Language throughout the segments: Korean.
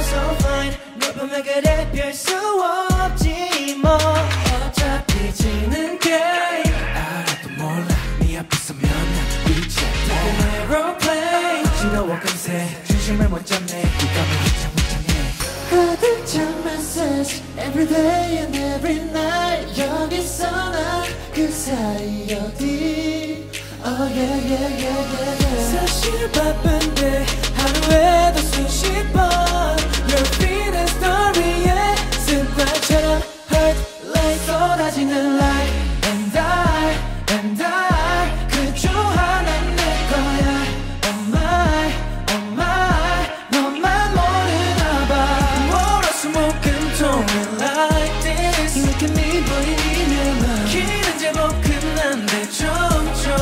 sound so fine. 내맘에 그래 별 수 없지 뭐. 어차피 지는 게 아무것도 몰라. 네 앞에서 면 난 빛이 돼. 내 aeroplane 지나와 금세 중심을 못 잡네. 가득 찬 message every day and every night. 여기서 난 그 사이 어디. Oh yeah yeah yeah yeah yeah. 사실 바쁜데 하루에도 수십 번 Your feet and story에 습관처럼 Heart like 쏟아지는 light. And I 그저 하나 내 거야. Oh my 너만 모르나 봐. 월화수 목금토일 like this. 이렇게 미보이니 내 맘 길은 제법 끝난데 점점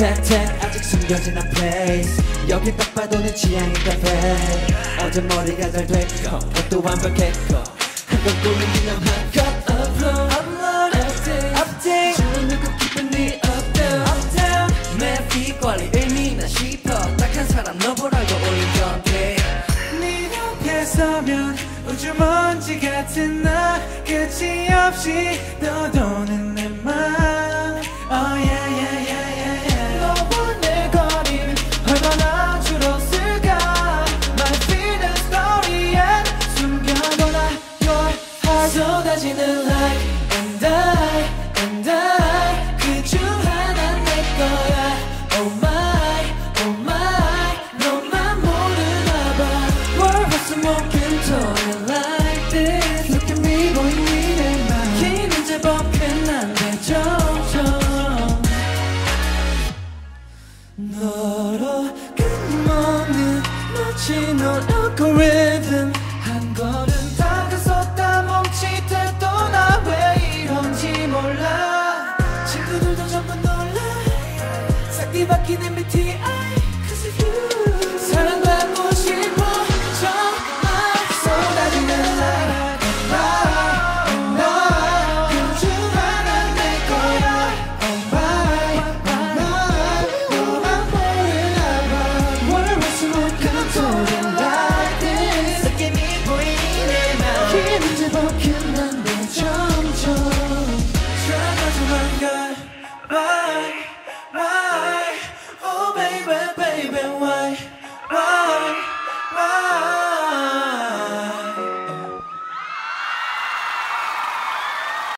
탁탁 아직 숨겨진 한 place. 여기 딱 봐도 내 취향인 카페. 어제 머리가 잘 됐고 옷도 완벽했고 한껏 꾸민 기념 한껏 upload update. 저는 꼭 기쁜 네 up down 매 비관리 의미나 싶어. 딱 한 사람 너보라고 올린 건데 네 옆에 서면 우주 먼지 같은 나 끝이 없이 떠도는 내 맘. Oh yeah 쏟아지는 light. And I 그중 하나 내 거야. Oh my 너만 모르나 봐. 월, 화, 수, 목, 금, 토일 like this. Look at me 보이니 내 맘 길은 제법 끝난데 점점 너로 끝없는 마치 널 algorithm 한 걸음 I'm not